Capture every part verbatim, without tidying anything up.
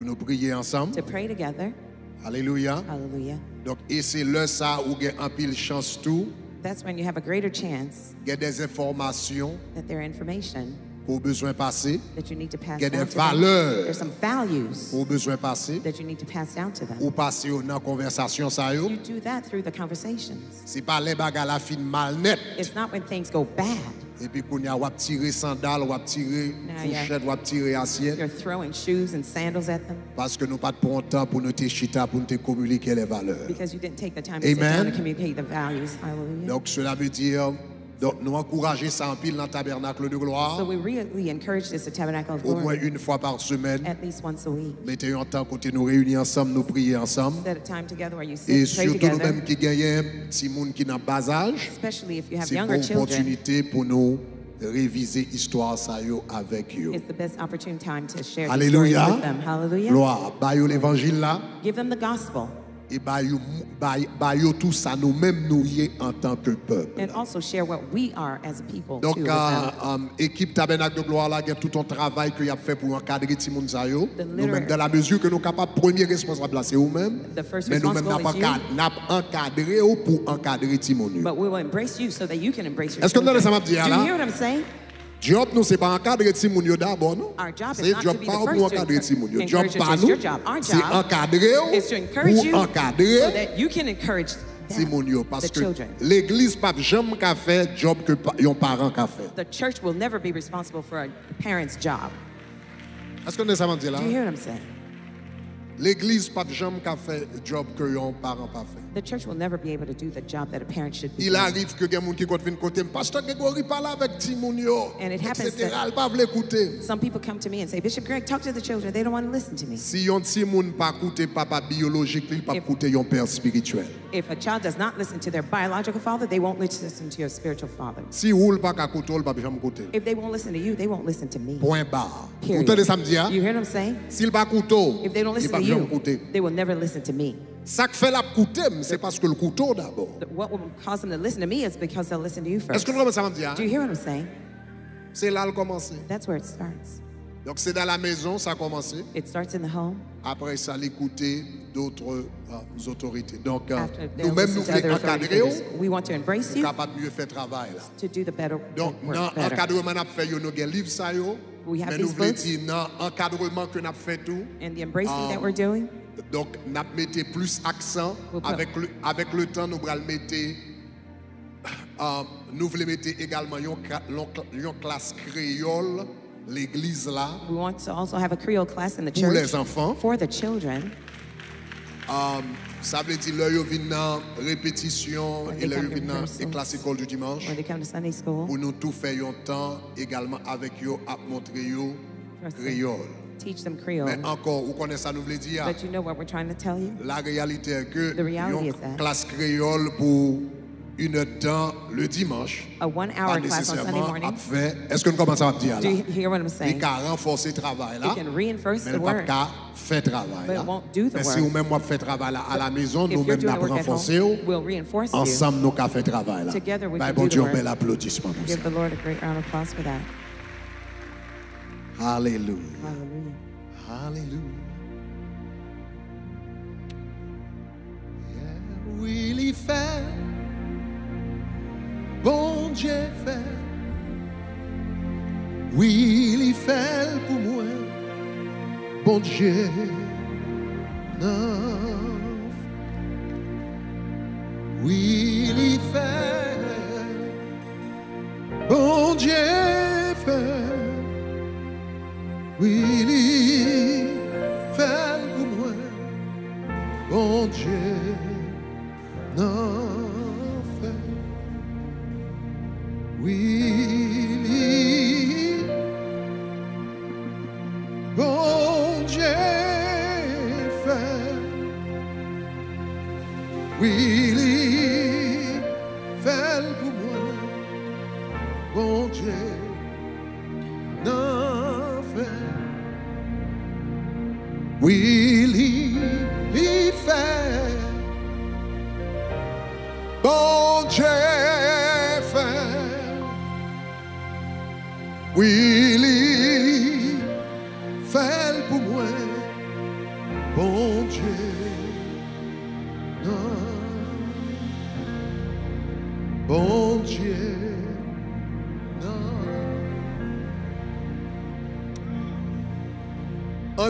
Nous prier ensemble. To pray together. Alléluia. Hallelujah. Donc et c'est là ça où gagne en pile chance tout. That's when you have a greater chance. Get des informations. That there are information. Pour besoin passé. That you need to pass down. Get des valeurs. There's some values. Pour besoin passé. That you need to pass down to them. Ou passer dans conversation ça yo. You do that through the conversations. C'est pas les bagarres la fin mal net. It's not when things go bad. Et puis qu'on y a wap tirer sandales, wap tirer fourchette, wap tirer assiette. You're throwing shoes and sandals at them. Parce que nous pas prend temps pour nous te chita pour nous te communiquer les valeurs. Because you didn't take the time to sit down and communicate the values. Hallelujah. Donc cela veut dire donc nous encourager ça en pile dans le tabernacle de gloire. So we really encourage this at Tabernacle of Glory. Au moins une fois par semaine. At least once a week. Mettez un temps côté nous réunir ensemble, nous prier ensemble. Set a time together where you sit and pray together. Et surtout nous même qui gagnons, si monde qui n'a pas âge. Especially if you have younger children. C'est une opportunité pour nous réviser histoire ça yo avec yo. It's the best opportune time to share the stories with them. Hallelujah. Gloire. Bayo l'évangile là. Give them the gospel. Et bayou bayou tout ça nous-mêmes nous y en tant que peuple. And also share what we are as a people. Donc équipe Tabernacle de Gloire là, il y a tout ton travail qu'il a fait pour encadrer Timon Zayo. Nous-mêmes dans la mesure que nous capables, premier responsable là c'est vous-même. Mais nous-mêmes n'a pas n'a encadré ou pour encadrer Timon. But we will embrace you so that you can embrace your. Est-ce que vous entendez ça m'a dit là? Do you hear what I'm saying? Job nous c'est pas encadrer Timon yo d'abord non. C'est job pas pour encadrer Timon yo. Job pas nous. C'est encadrer ou pour encadrer Timon yo parce que l'église pas jamais qu'a fait job que yon parent qu'a fait. The church will never be responsible for a parent's job. Est-ce que vous entendez ça m'a dit là? Do you hear what I'm saying? L'église pas jamais qu'a fait job que yon parent pas fait. The church will never be able to do the job that a parent should be. Il arrive que quelqu'un qui compte venir côté, pasteur Grégory parle avec Timonio. And it happens that some people come to me and say, Bishop Greg, talk to the children. They don't want to listen to me. Si yon Timon pas écouter papa biologique, il pas écouter yon père spirituel. If a child does not listen to their biological father, they won't listen to your spiritual father. Si ou pas écouter, il pas jamais écouter. If they won't listen to you, they won't listen to me. Point barre. Vous entendez ça me dire? You hear what I'm saying? S'il pas écouter, if they don't listen to you, they will never listen to me. Ça que fait la coutem, c'est parce que le couteau d'abord. What will cause them to listen to me is because they'll listen to you first. Est-ce que vous comprenez ça? Do you hear what I'm saying? C'est là le commencer. That's where it starts. Donc c'est dans la maison ça commence. It starts in the home. Après ça l'écouter d'autres uh, autorités. Donc nous-mêmes nous voulons encadrer. We want to embrace you. Capable mieux faire travail là. To do the better. Donc non encadrement n'a fait yo nous gain livre ça yo. We have these books. Mais nous voulons dire non encadrement que n'a fait tout. And the embracing that we're doing. Donc, nous mettons plus accent avec le, avec le temps, nous voulons mettre, euh, nous voulons mettre également une classe créole, l'église là. We want to also have a Creole class in the church. Pour les enfants. For the children. Um, ça veut dire leur venant répétition et leur venant et classe école du dimanche. When they come to Sunday school. Pour nous tout faire un temps également avec eux à montrer eux créole. Teach them Creole. Mais encore, vous connaissez ça, nous voulons dire. But you know what we're trying to tell you? La réalité est que une classe créole pour une heure temps le dimanche. A one-hour class on Sunday morning. Est-ce que nous commençons à dire là? Do you hear what I'm saying? Il can renforce le travail là. It can reinforce the work. Mais pas faire travail là. Mais si vous même moi faire travail là à la maison, nous même la renforcer. Ensemble nous ca faire travail là. Ben bon Dieu, un bel applaudissement pour ça. Give the Lord a great round of applause for that. Hallelujah. Hallelujah. Hallelujah. Yeah, really fair. Bon Dieu fair. Really fair pour moi. Bon Dieu. Non. Really fair. Bon Dieu fair. Willy, faire pour moi, bon Dieu, n'en fait. Willy, bon Dieu, faire. Willy, faire pour moi, bon Dieu, n'en fait. Will he be fair? Bon Dieu fair. Will he fair pour moi? Bon Dieu, non.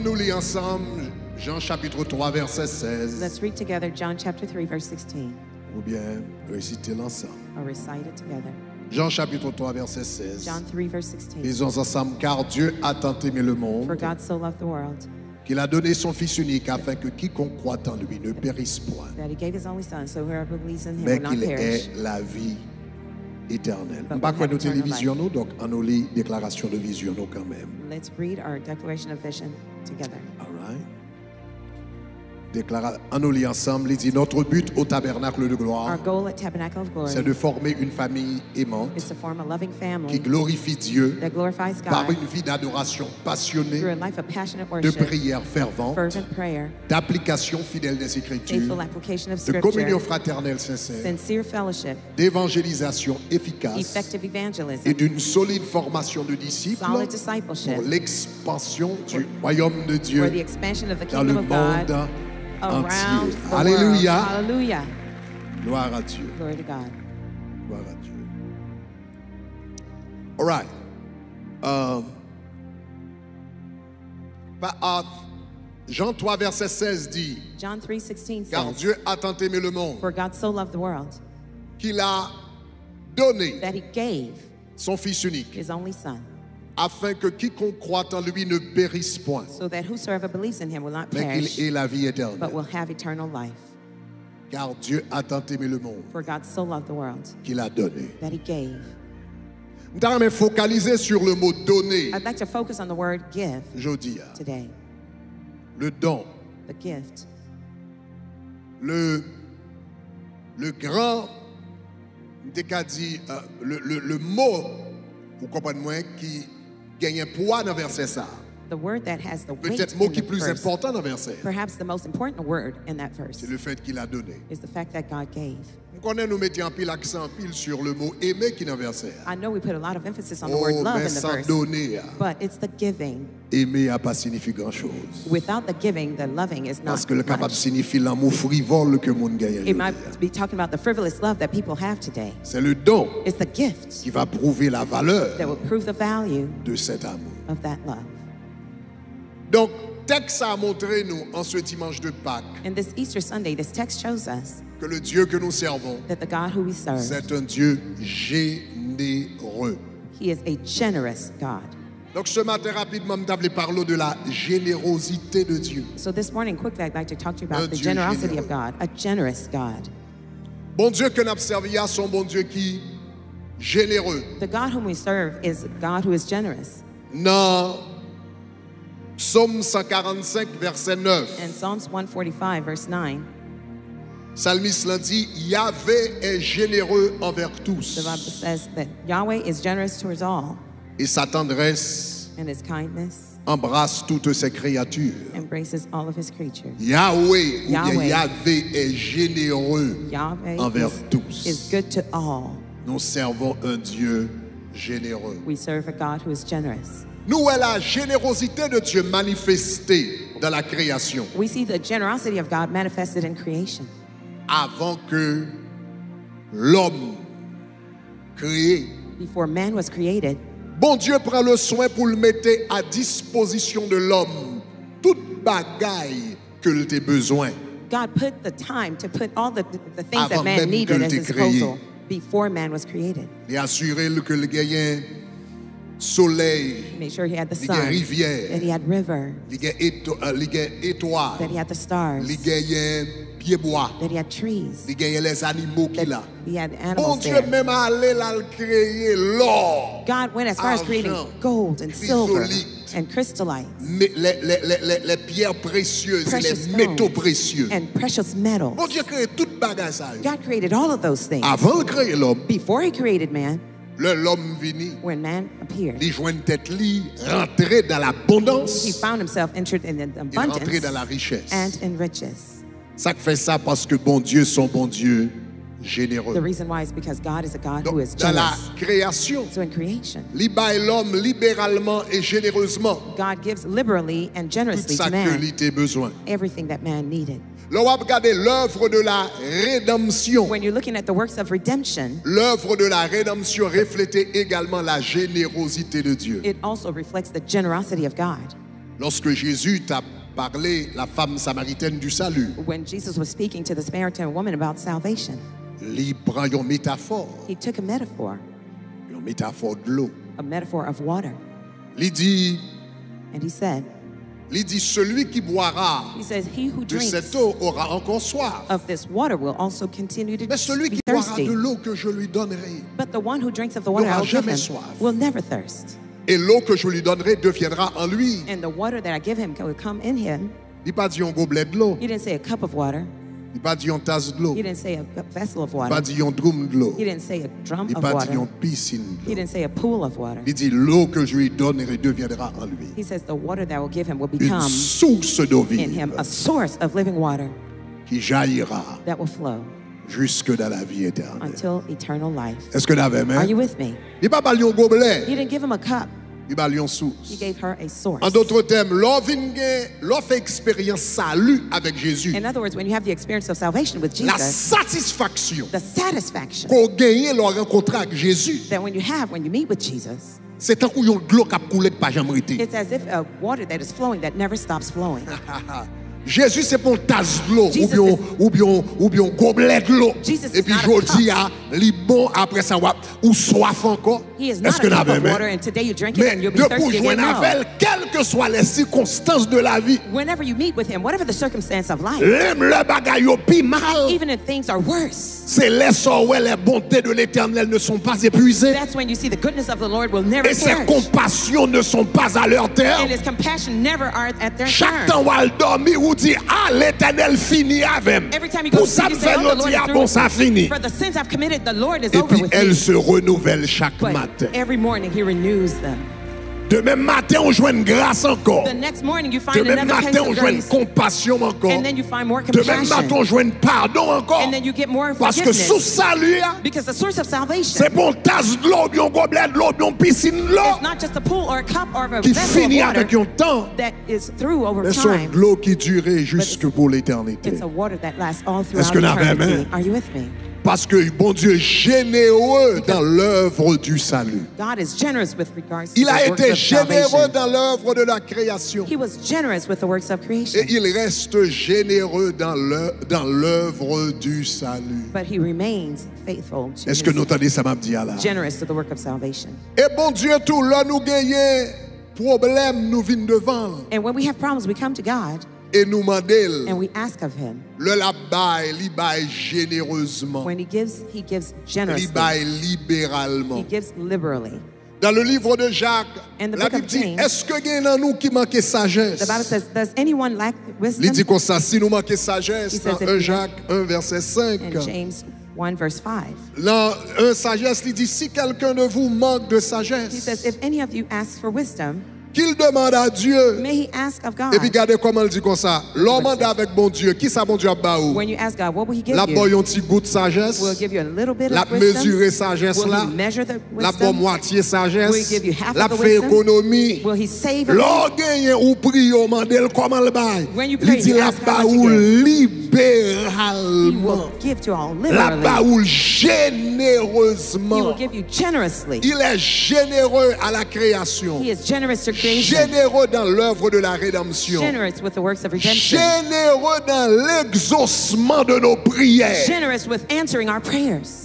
Nous lisons ensemble Jean chapitre trois verset seize. Let's read together John chapter three verse sixteen. Ou bien réciter l'ensemble. Or recite it together. Jean chapitre trois verset seize. John three verse sixteen. Lisons ensemble, car Dieu a tant aimé le monde. For God so loved the world. Qu'il a donné son Fils unique afin que quiconque croit en lui ne périsse point, mais qu'il ait la vie éternelle. On va nous télévision nous, donc on nous lit déclaration de vision nous quand même. Let's read our declaration of vision together. All right. Déclara, on nous lit ensemble, il dit, notre but au tabernacle de gloire, c'est de former une famille aimante qui glorifie Dieu par une vie d'adoration passionnée, de prière fervente, d'application fidèle des Écritures, de communion fraternelle sincère, d'évangélisation efficace et d'une solide formation de disciples pour l'expansion du royaume de Dieu dans le monde entier. Alléluia. Hallelujah. Gloire à Dieu. Glory to God. Gloire à Dieu. All right. Um, but, uh, Jean trois, verset seize dit, John three, sixteen says, car Dieu a tant aimé le monde, for God so loved the world, qu'il a donné, that he gave, son Fils unique, his only son, afin que quiconque croit en lui ne périsse point, so that whosoever believes in him will not perish, mais qu'il ait la vie éternelle. But will have eternal life. Car Dieu a tant aimé le monde, for God so loved the world, qu'il a donné, that he gave. Nous focaliser sur le mot donner. I'd like to focus on the word give jodia, today. Le don, the gift, le le grand, dit, uh, le, le le mot, vous comprenez moi qui gagne un poids dans verset ça. The word that has the weight in the verse. Perhaps the most important word in that verse is the fact that God gave. I know we put a lot of emphasis on the word love in the verse, but it's the giving. Without the giving, the loving is not much. It might be talking about the frivolous love that people have today. It's the gift that will prove the value of that love. Donc, texte a montré nous en ce dimanche de Pâques que le Dieu que nous servons, c'est un Dieu généreux. He is a generous God. Donc ce matin rapidement, je vais parler de la générosité de Dieu. So this morning, quickly, I'd like to talk to you about the generosity of God, a generous God. Bon Dieu que nous servons, c'est un bon Dieu qui généreux. The God whom we serve is a God who is generous. Non. Psalm cent quarante-cinq, verset nine. And Psalms one forty-five, verse nine. Psalmiste l'a dit, Yahvé est généreux envers tous. The Bible says that Yahweh is generous towards all. Et sa tendresse and his kindness embrasse toutes ses créatures. Embraces all of his creatures. Yahweh, Yahweh, Yahvé est généreux Yahweh envers is, tous. Is good to all. Nous servons un Dieu généreux. We serve a God who is generous. Nous voyons la générosité de Dieu manifestée dans la création. We see the generosity of God manifested in creation. Avant que l'homme créé, before man was created, bon Dieu prend le soin pour le mettre à disposition de l'homme toute bagaille que l'il ait besoin. God put the time to put all the, the things avant that man needed at his disposal before man was created. Et assurer que le gagnant soleil, make sure he had the sun, rivière, that he had river, éto, uh, étoile, that he had the stars, bois, that he had trees, les animaux that he had animals bon there. Dieu même allé God went as far argent, as creating gold and silver and crystallites, les, les, les, les pierres précieuses, precious les métaux précieux, and precious metals. Bon Dieu créé toute bagaille. God created all of those things avant créer l'homme, before he created man. L'homme vini, when man appeared, il joint tête li, rentré dans l'abondance, he found himself entered in abundance, rentré dans la richesse, and in riches. Ça fait ça parce que bon Dieu, son bon Dieu, généreux. The reason why is because God is a God Donc, who is dans la création, so in creation, l'homme libéralement et généreusement. God gives liberally and generously to man everything that man needed. When you're looking at the works of redemption, l'œuvre de la rédemption reflétait également la générosité de Dieu. It also reflects the generosity of God. Lorsque Jésus t'a parlé la femme samaritaine du salut, when Jesus was speaking to the Samaritan woman about salvation, il prend une métaphore. He took a metaphor. Une métaphore de l'eau. A metaphor of water. Il dit, and he said, il dit, celui qui boira de cette eau aura encore soif. Mais celui qui boira de l'eau que je lui donnerai n'aura jamais soif. Et l'eau que je lui donnerai deviendra en lui. Il n'a pas dit un gobelet de l'eau. Il n'a pas dit une tasse de l'eau. Il n'a pas dit un drum de l'eau. Il n'a pas dit une piscine de l'eau. Il dit l'eau que je lui donnerai deviendra en lui. Une source d'eau vive qui jaillira jusque dans la vie éternelle. Est-ce que vous avez aimé? Il n'a pas parlé un gobelet. Il n'a pas donné un cup. Il m'a lié en source. En d'autres termes, l'offre expérience salut avec Jésus. In other words, when you have the experience of salvation with Jesus, la satisfaction qu'on gagne lors de rencontre avec Jésus, that when you have, when you meet with Jesus, c'est un couillon de l'eau qui a coulé de pas jamais arrêté. It's as if a water that is flowing that never stops flowing. Jésus c'est pour une tasse de l'eau ou bien ou bien ou bien gobelet de l'eau. Et puis aujourd'hui à Libon après ça ou soif encore. Est-ce que n'avez pas? Mais de pour jouer avec, quelles que soient les circonstances de la vie, même le bagage au pire mal, c'est là où les bontés de l'Éternel ne sont pas épuisées. Et ses compassions ne sont pas à leur terme. Chaque temps où elle dormit ou dit ah l'Éternel finit avec. Pour ça fait l'autre ah bon ça finit. Et puis elle se renouvelle chaque matin. Every morning he renews them. De même matin on joint grâce encore. The next morning you find another kind of grace. And then you find more compassion. De même matin on joint pardon encore. And then you get more forgiveness. Parce que sous salut, because the source of salvation, c'est bon tasse de l'eau, un gobelet de l'eau, une piscine de l'eau. It's not just a pool or a cup or a vessel of water that is through over time. L'eau qui dure jusque pour l'éternité. It's a water that lasts all throughout eternity. Are you with me? Parce que bon Dieu est généreux dans l'œuvre du salut. Il a été généreux dans l'œuvre de la création. Et il reste généreux dans l'œuvre du salut. Est-ce que nous entendons ça m'a dit là? Et bon Dieu tout là nous gagnons, problème nous vient devant. And when we have problems, we come to God. Et nous mandel, and we ask of him. Le labaye, libaye généreusement. When he gives, he gives generously. Libaye libéralement. He gives liberally. Dans le livre de Jacques, la Bible dit, est-ce que y en a nous qui manquons sagesse? The Bible says, does anyone lack wisdom? Il dit qu'on ça, si nous manquons sagesse, dans First James one verse five. And James one verse five. Dans un sagesse, il dit, si quelqu'un de vous manque de sagesse, he says, if any of you ask for wisdom, qu'il demande à Dieu. Et puis regardez comment il dit comme ça. L'homme demande avec bon Dieu. Qui ça bon Dieu a baou? La boy un petit goût de sagesse. La mesurer sagesse là. La boy moitié sagesse. La fait économie. L'homme gagne ou prie au mandel comment le bail? Il dit la baou libéralement. La baou généreusement. Il est généreux à la création. Généreux dans l'œuvre de la rédemption. Généreux dans l'exaucement de nos prières.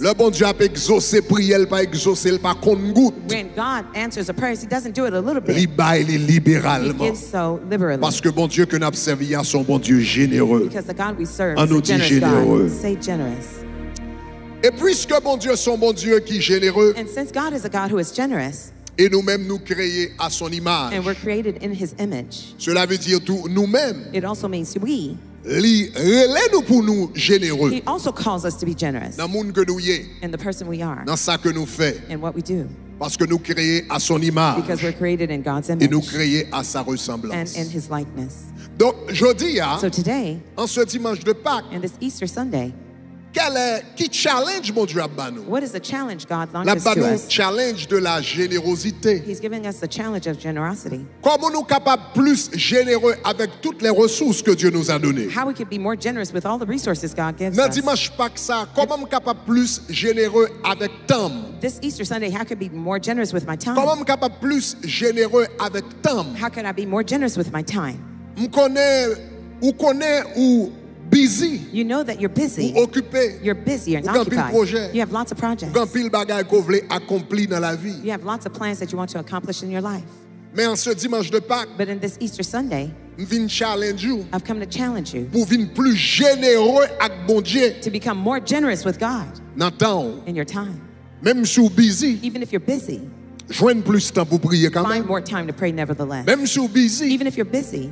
Le bon Dieu a pas exaucé prière, pas exaucé, pas compte goutte. Il baille libéralement. Parce que bon Dieu que nous servons à son bon Dieu généreux. On nous dit généreux. Et puisque bon Dieu son bon Dieu qui est généreux. Et nous-mêmes nous créés à son image. And we're created in his image. Cela veut dire tout nous-mêmes. It also means we. Li relè nous pour nous généreux. He also calls us to be generous. Dans monde que nous y and the person we are. Dans ça que nous fait. And what we do. Parce que nous créés à son image. Because we're created in God's image. Et nous créés à sa ressemblance. And in his likeness. Donc, jeudi, so today, en ce dimanche de Pâques, and this Easter Sunday, Qui challenge mon Dieu Abbanou? What is the challenge God launches to us? Challenge de la générosité. He's giving us the challenge of generosity. Comment nous capable plus généreux avec toutes les ressources que Dieu nous a données? How we could be more generous with all the resources God gives us. Dimanche Pâques ça, comment nous capable plus généreux avec temps? This Easter Sunday, how could I be more generous with my time? Comment nous capable plus généreux avec temps? How can I be more generous with my time? M connais ou connais ou busy. You know that you're busy. You're busy and occupied. You have lots of projects. You have lots of plans that you want to accomplish in your life. But in this Easter Sunday, I've come to challenge you to become more generous with God in your time. Even if you're busy, find more time to pray nevertheless. Même si busy, even if you're busy,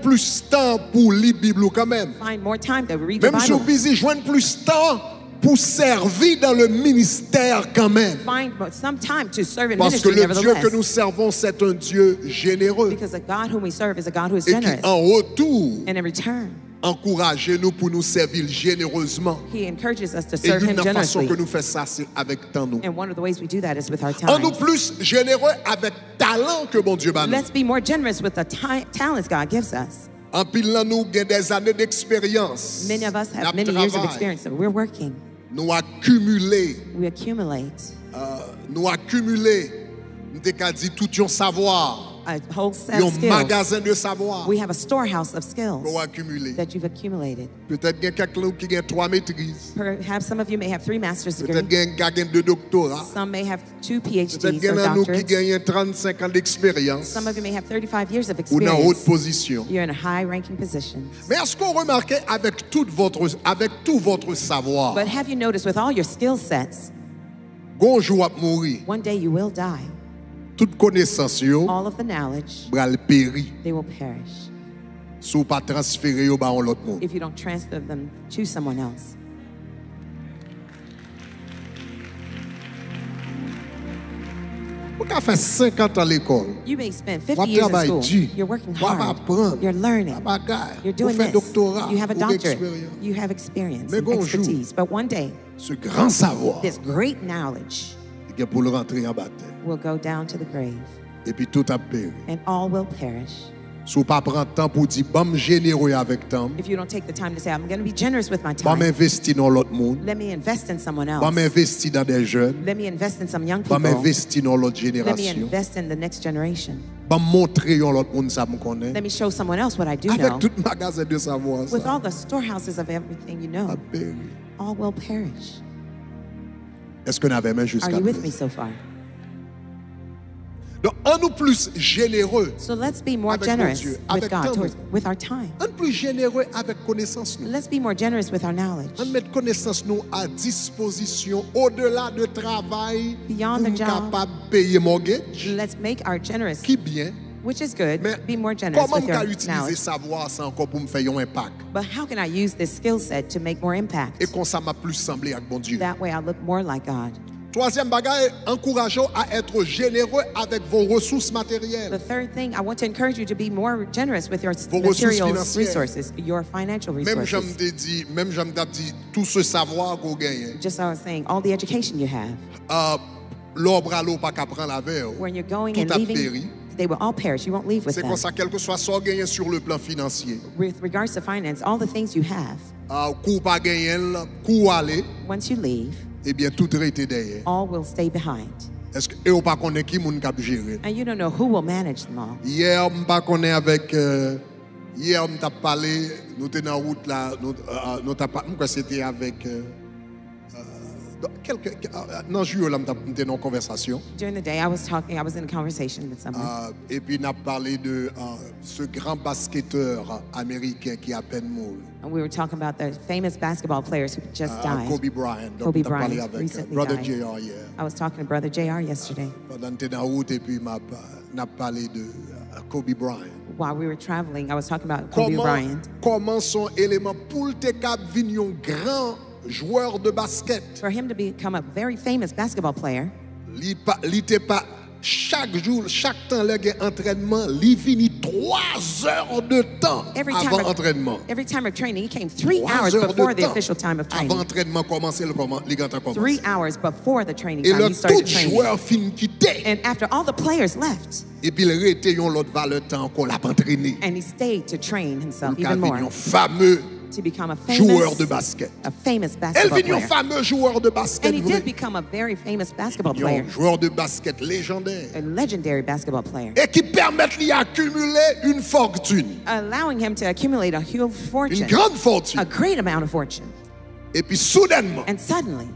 plus temps pour lire Bible quand même. Find more time to read the Bible. Même si busy, joindre plus temps pour servir dans le ministère quand même. Find some time to serve in Parce ministry nevertheless. Parce que le Dieu que nous servons, c'est un Dieu généreux. Because the God whom we serve is a God who is generous. Et qui, en retour, and in return, encouragez-nous pour nous servir généreusement. He encourages us to serve him generously. Que nous fait ça, c'est avec temps nous. And one of the ways we do that is with our time. En nous plus généreux avec talent que bon Dieu donne. Let's be more generous with the talents God gives us. En pile nous gain des années d'expérience. Many of us have many years of experience. So we're working. Nous accumuler. We accumulate. Uh, nous accumuler. Nous qu'a dit tout ton savoir. A whole set of skills. We have a storehouse of skills that you've accumulated. Perhaps some of you may have three master's degrees. Some may have two PhDs or doctorates. Some of you may have thirty-five years of experience. You're in a high-ranking position. But have you noticed with all your skill sets, one day you will die. All of the knowledge, they will perish if you don't transfer them to someone else. You may spend fifty years in school. You're working hard. You're learning. You're doing this. You have a doctorate. You have experience and expertise. But one day, this great knowledge will go down to the grave. And all will perish. If you don't take the time to say, I'm going to be generous with my time. Let me invest in someone else. Let me invest in some young people. Let me invest in the next generation. Let me show someone else what I do know. With all the storehouses of everything you know, all will perish. Are you with me so far? Donc, en nous plus généreux so let's be more generous Dieu, with God, towards, with our time. Plus généreux avec connaissance nous. Let's be more generous with our knowledge. Mettre connaissance nous à disposition au-delà de travail beyond the job. Payer mortgage, let's make our generous, qui bien, which is good, mais be more generous with your knowledge. But how can I use this skill set to make more impact? Et bon Dieu. That way I look more like God. The third thing, I want to encourage you to be more generous with your material resources, your financial resources. Just as I was saying, all the education you have. Uh, when you're going and leaving, they will all perish. You won't leave with them. With regards to finance, all the things you have, once you leave, all will stay behind. And you don't know who will manage them all. During the day, I was talking, I was in a conversation with someone. And we were talking about the famous basketball players who just died. Kobe Bryant. Kobe Bryant recently died. I was talking to Brother J R yesterday. Kobe Bryant. While we were traveling, I was talking about Kobe Bryant. For him to become a very famous basketball player, Chaque jour, chaque temps, il y a entraînement. Il finit trois heures de temps avant entraînement. Every time of training, he came three hours before the official time of training. Avant entraînement commencer, le comment, les gants commencent. Three hours before the training time, he started training. And after all the players left, et puis il restait yon l'autre valeur temps qu'on l'a entraîné. And he stayed to train himself even more. To become a famous, de basket. A famous basketball player. Fameux joueur de basket, and he did become a very famous basketball player. Joueur de basket légendaire. A legendary basketball player. Et qui permettent lui accumuler une fortune. Allowing him to accumulate a huge fortune. Une grande fortune. A great amount of fortune. Et puis soudainement. And suddenly.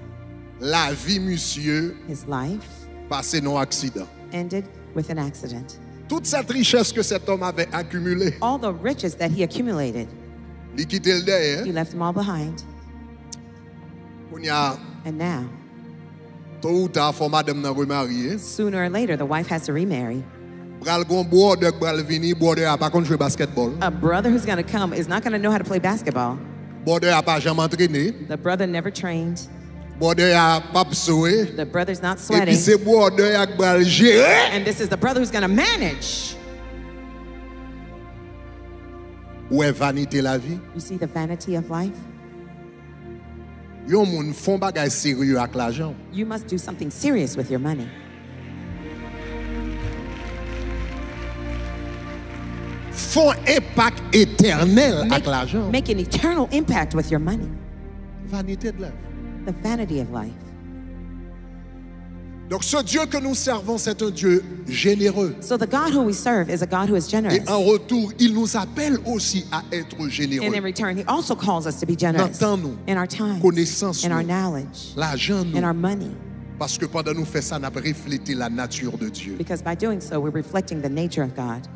La vie monsieur. His life. Passé non accident. Ended with an accident. Toute cette richesse que cet homme avait accumulée. All the riches that he accumulated. He left them all behind. And now, sooner or later, the wife has to remarry. A brother who's going to come is not going to know how to play basketball. The brother never trained. The brother's not sweating. And this is the brother who's going to manage. Où est vanité la vie? You see the vanity of life? Yo moun fon bagay sérieux ak l'argent. You must do something serious with your money. Fon impact éternel make, ak l'argent. Make an eternal impact with your money. Vanité de la vie. The vanity of life. Donc ce Dieu que nous servons, c'est un Dieu généreux. So the God who we serve is a God who is generous. Et en retour, il nous appelle aussi à être généreux. And in return, he also calls us to be generous. In our time, connaissance, in nous, our knowledge, l'argent, in our money. Parce que pendant nous fait ça, nous reflétons la nature de Dieu. Because by doing so, we're reflecting the nature of God.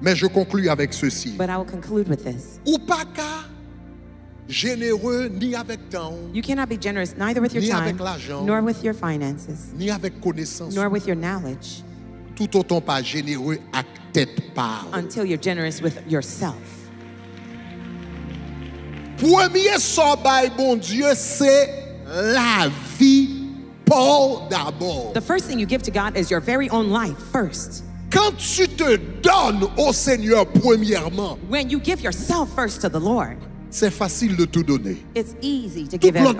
Mais je conclus avec ceci. But I will conclude with this. Ou pas qu'à généreux ni avec temps, you cannot be generous neither with your time, nor with your finances, ni avec connaissance, nor with your knowledge, tout autant pas généreux à tête part, until you're generous with yourself. Premier sort by bon Dieu, c'est la vie pour d'abord. The first thing you give to God is your very own life first. Quand tu te donnes au Seigneur premièrement, when you give yourself first to the Lord, c'est facile de tout donner. It's easy to give it all.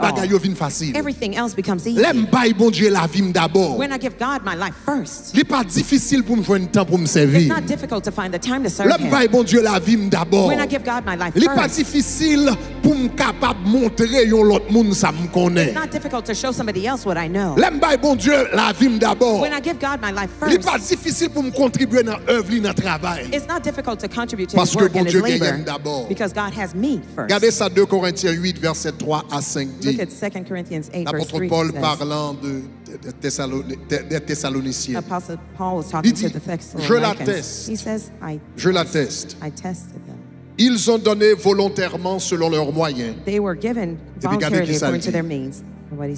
Everything else becomes easy. When I give God my life first, it's not difficult to find the time to serve Him. When I give God my life first, it's not difficult to show somebody else what I know. When I give God my life first, it's not difficult to contribute to His work and His labor, because God has me first. Regardez ça, deux Corinthiens huit, verset trois à cinq dit. L'apôtre Paul parlant de, de, de Thessaloniciens. Il dit, je l'atteste. Je l'atteste. Ils ont donné volontairement selon leurs moyens. Et regardez qui ça dit.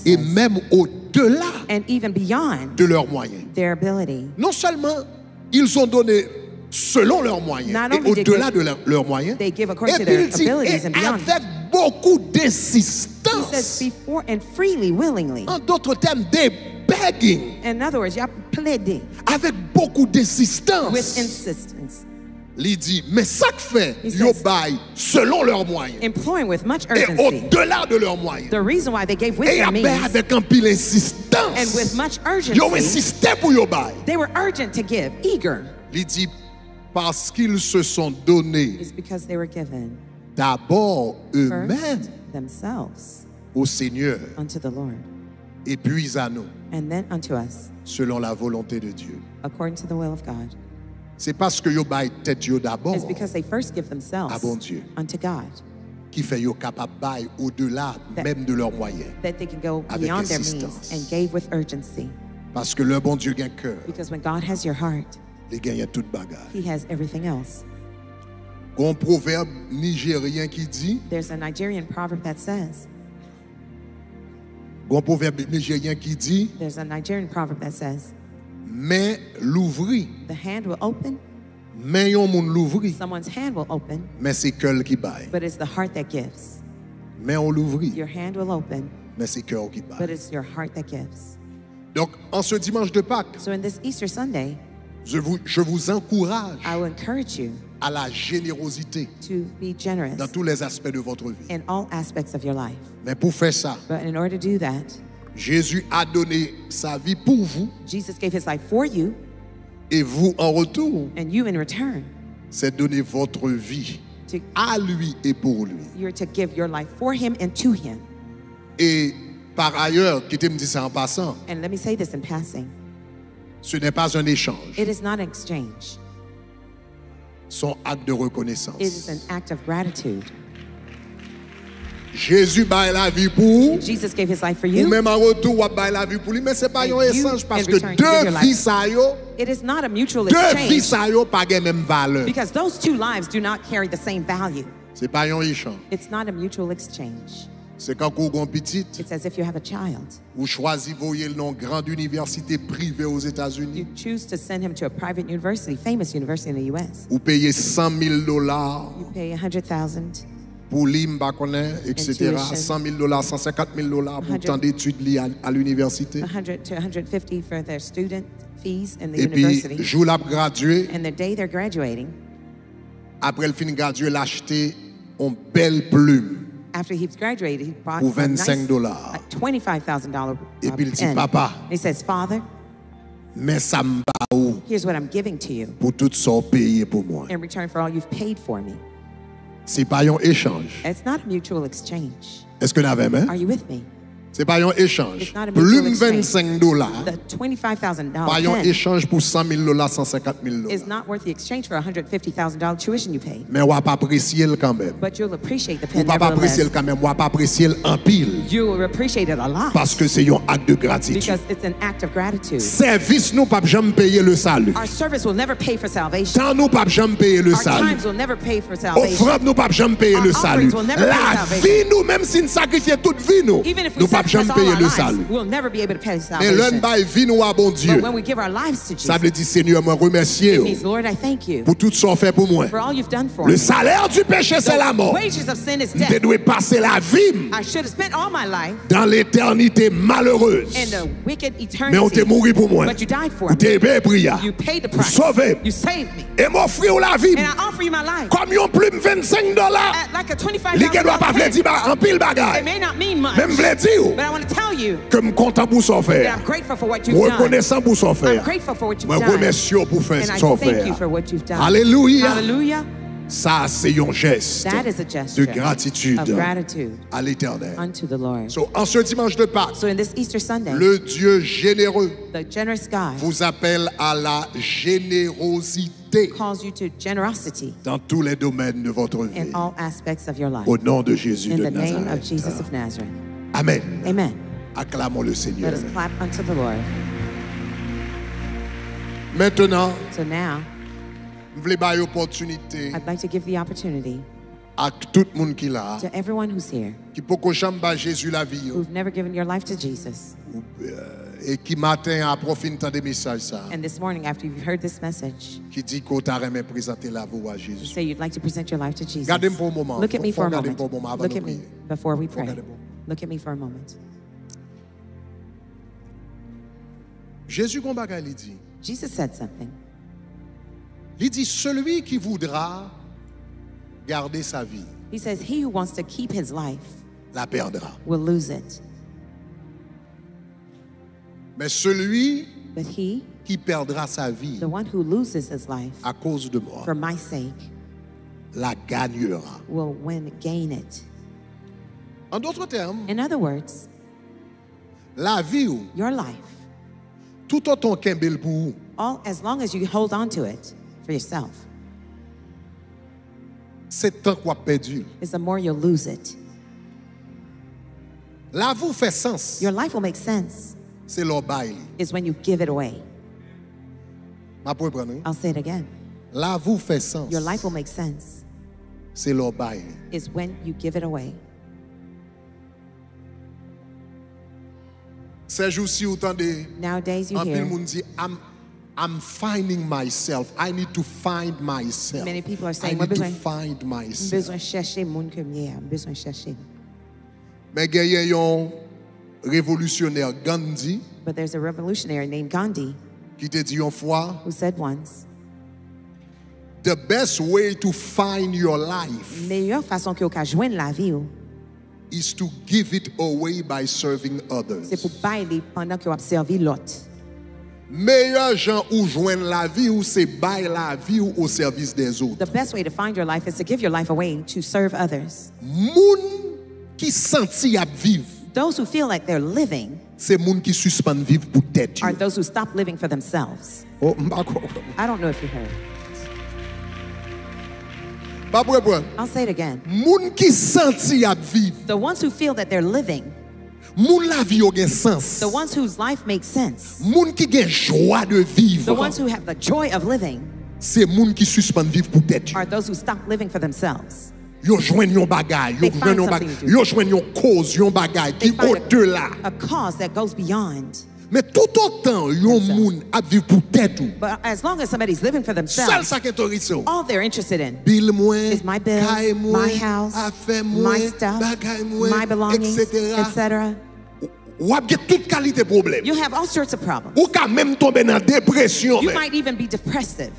Et même au-delà de leurs moyens. Non seulement ils ont donné selon leurs moyens, et au-delà de leur, leurs moyens, et puis il dit, avec beaucoup d'insistance, says, and freely, en d'autres termes, des begging, in other words, avec beaucoup d'insistance, il dit, mais ça que fait, yo bail selon leurs moyens, et au-delà de leurs moyens, et après avec un pile d'insistance, yo insistait pour yo bail, il dit, parce qu'ils se sont donnés d'abord eux-mêmes au Seigneur et puis à nous selon la volonté de Dieu. C'est parce que yo bail tête yo d'abord à bon Dieu qui fait yo capable bail au-delà même de leurs moyens avec insistance. Parce que le bon Dieu gagne cœur. He has everything else. There's a Nigerian proverb that says, there's a Nigerian proverb that says, the hand will open, someone's hand will open, but it's the heart that gives. Your hand will open, but it's your heart that gives. Donc, en ce dimanche de Pâques, so in this Easter Sunday, je, vous, je vous encourage I will encourage you à la générosité to be generous dans tous les aspects de votre vie. In all aspects of your life. Mais pour faire ça, but in order to do that, Jésus a donné sa vie pour vous. Jesus gave his life for you. Et vous, en retour, and you in return, c'est donner votre vie to, à lui et pour lui. You're to give your life for him and to him. Et par ailleurs, quittez me dire ça en passant, and let me say this in passing, ce n'est pas un échange. It is not an exchange. Son acte de reconnaissance. It is an act of gratitude. Jésus baille la vie pour Jesus gave his life for you. Ou même en retour, on baille la vie pour lui, mais c'est pas un échange parce que deux vies ça yo. It is not a mutual exchange. Deux vies ça yo pas la même valeur. Because those two lives do not carry the same value. C'est pas un échange. It's not a mutual exchange. C'est quand vous gon petite. It's as if you have a child. Vous choisissez voyer le nom grande université privée aux États-Unis. You choose to send him to a private university, famous university in the U S. Vous payez cent mille dollars. You pay one hundred thousand. Pour l'I M B A, et cetera. cent mille dollars, cent cinquante mille dollars pour tant d'études liées à l'université. one hundred to one hundred fifty for their student fees in the Et university. Et puis, jour là gradué. And the day they're graduating. Après le fin de graduer, l'acheter une belle plume. After he's graduated, he bought a nice, uh, twenty-five thousand dollars uh, pen. He says, Father, here's what I'm giving to you in return for all you've paid for me. It's not a mutual exchange. Are you with me? C'est pas un échange. Plume vingt-cinq dollars. Pas un échange pour cent mille dollars, cent cinquante mille dollars. It's not worth the exchange for one hundred fifty thousand dollars tuition you paid. Mais on va pas apprécier le quand même. But you'll appreciate the pen. On va pas apprécier le quand même, on va pas apprécier le en pile. You will appreciate it a lot. Parce que c'est un acte de gratitude. Because it's an act of gratitude. Service nous pas jamais payer le salut. Our service will never pay for salvation. Temps nous pas jamais payer le salut. Our times will never pay for salvation. Offrande nous pas jamais payer le salut. La vie nous même si nous sacrifions toute vie nous. Jamais payer le salut. Mais l'un bail vie nous à bon Dieu. Ça veut dire Seigneur, me remercier pour tout ce qu'on fait pour moi. Le salaire du péché c'est la mort. Je dois passer la vie dans l'éternité malheureuse. Mais on t'est mouru pour moi. On t'est prié. Pour sauver. Et m'offrir la vie. Comme une plume vingt-cinq dollars. L'idée ne doit pas vous dire en pile bagaille. Même vous dire But I want to tell you that I'm grateful for what you've done. I'm grateful for what you've done. And I thank you for what you've done. Hallelujah. Hallelujah. Ça, c'est un geste de gratitude à l'Éternel. So, en ce dimanche de Pâques, so Sunday, le Dieu généreux vous appelle à la générosité dans tous les domaines de votre vie. Au nom de Jésus de Nazareth. Amen. Amen. Acclamons le Seigneur. Let us clap unto the Lord. Maintenant, so now, I'd like to give the opportunity to everyone who's here who've never given your life to Jesus. And this morning, after you've heard this message, you say you'd like to present your life to Jesus. Look at me for a moment. Look at me before we pray. Look at me for a moment. Jesus said something. He says, he who wants to keep his life will lose it. But he, the one who loses his life for my sake, will win, gain it. En d'autres termes, in other words, la vie ou, your life, tout autant qu'un bel pour vous, all as long as you hold on to it for yourself, c'est tant qu'on perdu. Is the more you lose it. La vie fait sens. Your life will make sense. C'est leur bail. Is when you give it away. Ma pour prendre. I'll say it again. La vie fait sens. Your life will make sense. C'est leur bail. Is when you give it away. Nowadays you hear, I'm, I'm finding myself. I need to find myself. Many people are saying, I need to find myself. Besoin chercher monde que mieux, besoin chercher. Mais il y a révolutionnaire Gandhi, but there's a revolutionary named Gandhi qui te dit une fois, who said once, the best way to find your life meilleure façon que vous joindre la vie is to give it away by serving others. C'est pour bailler pendant que vous servez l'autre. Meilleur gens ou joindre la vie ou c'est bailler la vie au service des autres. The best way to find your life is to give your life away to serve others. Moun qui senti ap vivre. Those who feel like they're living are those who stop living for themselves. Oh, I don't know if you heard. I'll say it again. The ones who feel that they're living. The ones whose life makes sense. The ones who have the joy of living are those who stop living for themselves. Yo joigne yon bagay, yo joigne yon bagay, yo joigne yon cause, yon bagay qui au-delà. A cause that goes beyond. Mais tout autant yon moun a vivre pour tête ou. But as long as somebody's living for themselves, all they're interested in is my bills, my house, my stuff, my belongings, et cetera. You have all sorts of problems. You might even be depressive.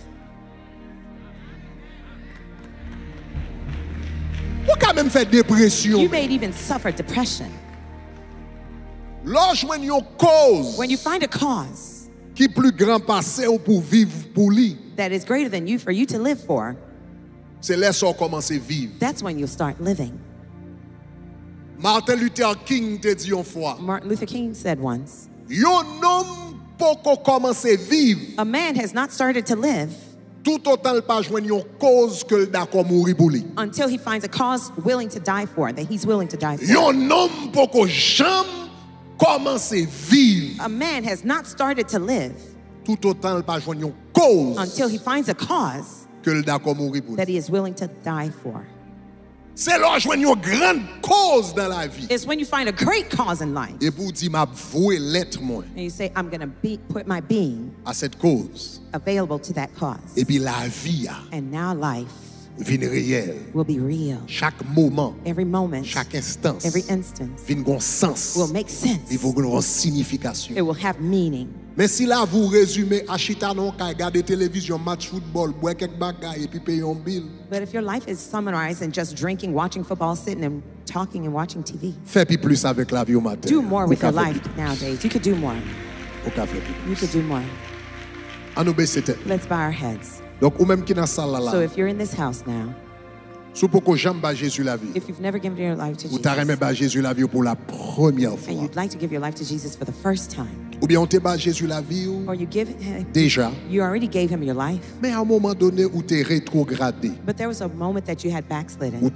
You may even suffer depression. When you find a cause that is greater than you for you to live for, that's when you start living. Martin Luther King Martin Luther King said once, a man has not started to live until he finds a cause willing to die for, that he's willing to die for. A man has not started to live until he finds a cause that he is willing to die for. It's when you find a great cause in life. And you say, I'm going to put my being available to that cause. And now life will be real. Every moment, every instance will make sense. It will have meaning. Mais si là vous résumez achita non ka regarder télévision match football boire quelques bagages et puis payer un bill. But if your life is summarized in just drinking, watching football, sitting and talking and watching T V. Fais plus avec la vie au matin. Do more with your life nowadays. You could do more. You could do more. Let's bow our heads. Donc ou même qui dans salle là. So if you're in this house now, if you've never given your life to Jesus, and you'd like to give your life to Jesus for the first time, or you give him, you already gave him your life, but there was a moment that you had backslidden. You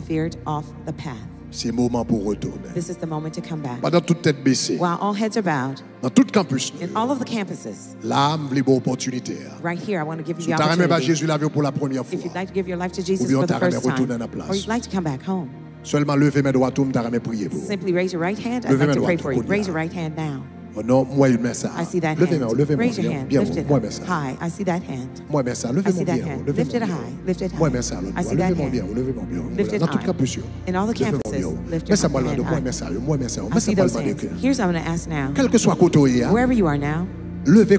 veered off the path. This is the moment to come back. While all heads are bowed, in all of the campuses, right here, I want to give you the opportunity. If you'd like to give your life to Jesus for the first time, or you'd like to come back home, simply raise your right hand. I'd like to pray for you. Raise your right hand now. I see that hand. Raise your hand. Lift it high. I see that hand. I see that hand. Lift it high. Lift it high. I see that hand. Lift it high. In all the campuses, lift your hand high. I see those hands. Here's what I'm going to ask now. Wherever you are now, stand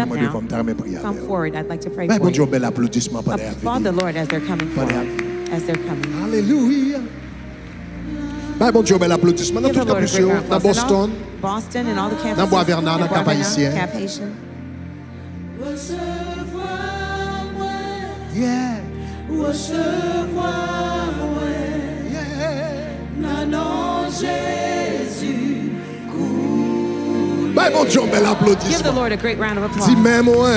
up now. Come forward. I'd like to pray for you. Applaud the Lord as they're coming forward. As they're coming. Hallelujah. Give the Lord a great applause. Boston. Boston and all the campuses. Dans Bois-Vernard, dans Cap-Haïtien. Cap-Haïtien. Yeah. Give the Lord a great round of applause. Dis, mais moi,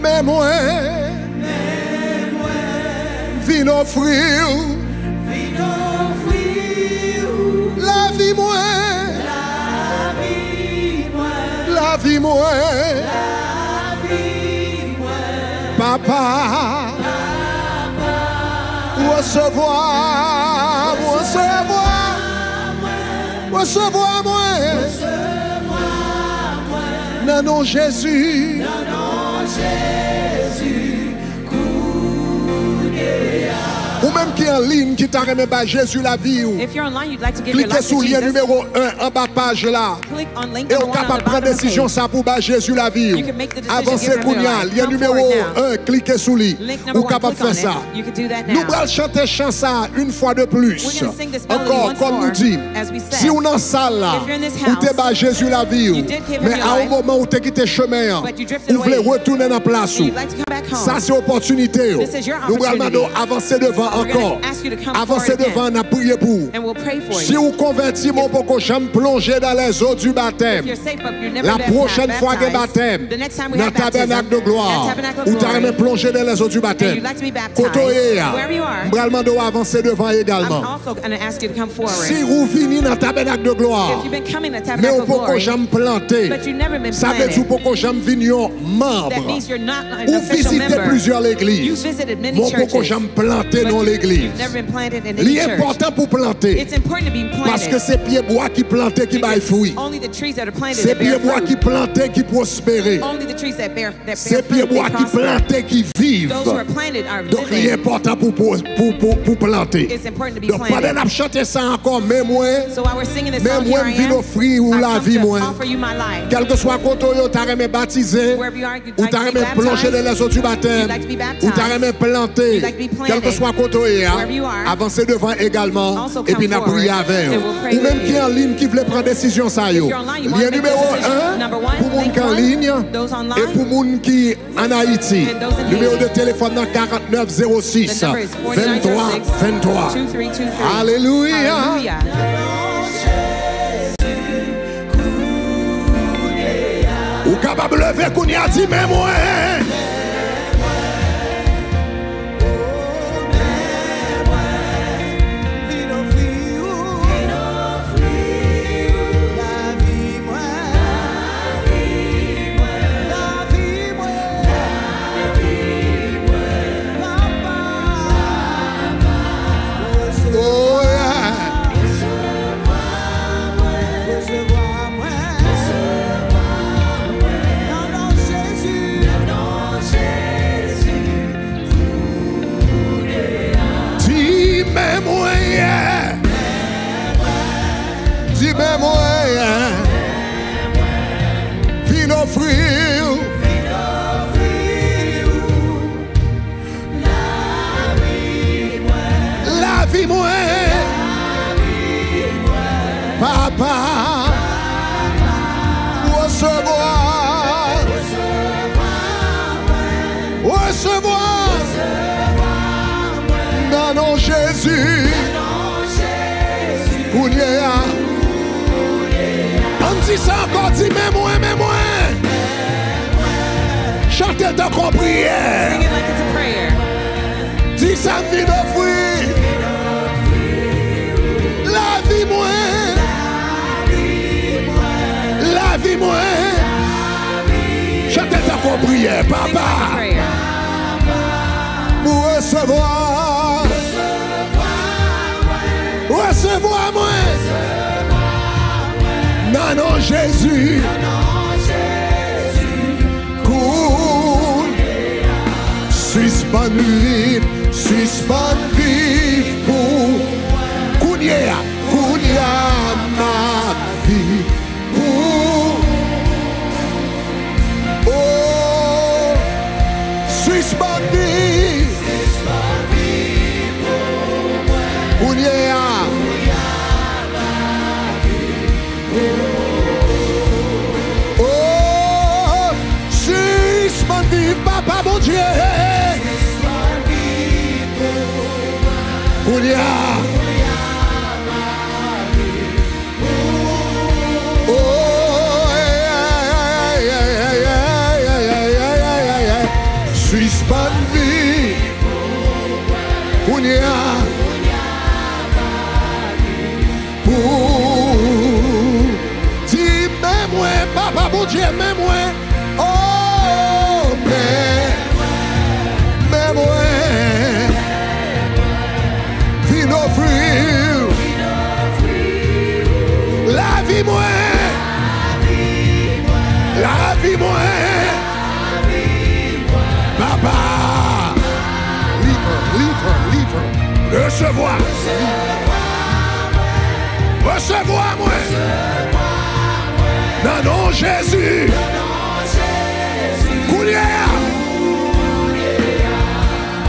mais moi, vin offrir, vin offrir. La vie moi, la vie moi, la vie moi, la vie moi, papa, papa, recevoir, recevoir, recevoir moi, non non Jésus, non non Jésus, ou même qui en ligne qui t'a remis par Jésus la vie. If you're online, you'd like to give your life to Jesus. Cliquez sur lien numéro un en bas page là. Click on link number one on the bottom of the page. Et on capable de décision ça pour par Jésus la vie. You can make the decision. Avancez Kounia, lien numéro un, cliquez sur lui. Ou capable faire ça. You can do that now. Nous allons chanter chant ça une fois de plus. Encore comme nous dit. Si on en salle là, où t'es par Jésus la vie. Mais à un moment où t'es quitté chemin, vous voulez retourner dans place. Ça c'est opportunité. Nous allons avancer devant encore. Avancez devant, nous prions pour. Si vous convertissez mon poco, j'aime plonger dans les eaux du baptême. La prochaine fois que baptême, dans le tabernacle de gloire, ou t'allez plonger dans les eaux du baptême. Kotoéa, nous allons avancer devant également. Si vous venez dans le tabernacle de gloire, mais au poco, j'aime planter. Ça veut dire poco, j'aime vignon membre. Vous visitez plusieurs églises. Mon poco, j'aime planter dans l'église. L'important pour planter, parce que c'est pieds bois qui plantent qui baillent fruits. C'est pieds bois qui plantent qui prospèrent. C'est pieds bois qui plantent qui vivent. Donc l'important pour pour pour pour planter. Donc pendant qu'on chante ça encore, même moi, même moi, je viens offrir ou la vie moi. Quel que soit côté où tu as aimé baptiser, ou tu as aimé plonger dans les eaux du baptême, ou tu as aimé planter, quel que soit côté où, avancez devant également. Et puis n'a prié avec vous. Ou même qui est en ligne qui veut prendre décision ça yo. Lien numéro un pour moun qui en ligne et pour moun qui en Haïti. Numéro de téléphone dans quarante-neuf zéro six vingt-trois vingt-trois. Alléluia. Ou capable de lever qu'on y a dit même moi. Papa, leave her, leave her, leave her. Recevoir. Recevoir moi. Dans le nom de Jésus. Coulière.